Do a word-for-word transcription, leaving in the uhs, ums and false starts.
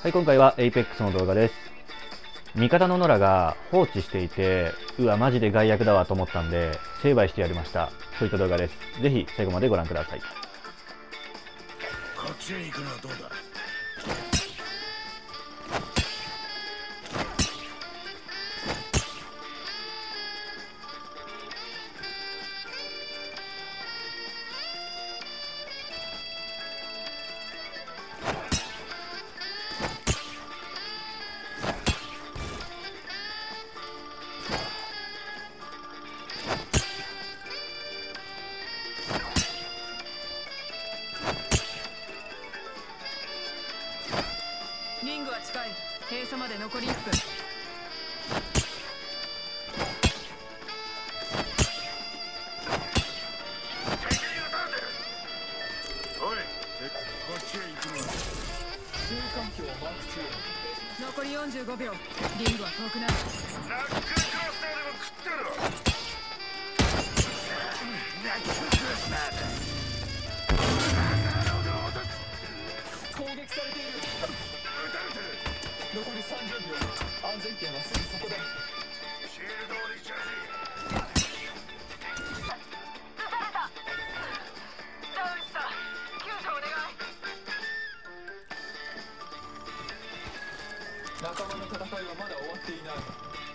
はい、今回は エイペックス の動画です。味方のノラが放置していて、うわ、マジで害悪だわと思ったんで、成敗してやりました。そういった動画です。ぜひ最後までご覧ください。こっちへ行くのはどうだ？リングは近い。閉鎖まで残りいっぷん。おい、こっちへ行くの。周回機をマーク中。残りよんじゅうごびょう。リングは遠くない。ナックルクロスターでも食ってろ。ナックルクロスターだ。攻撃されている。残りさんじゅうびょう。安全圏はすぐそこだ。シールドをリチャージ。撃たれた。ダウンした。救助お願い。仲間の戦いはまだ終わっていない。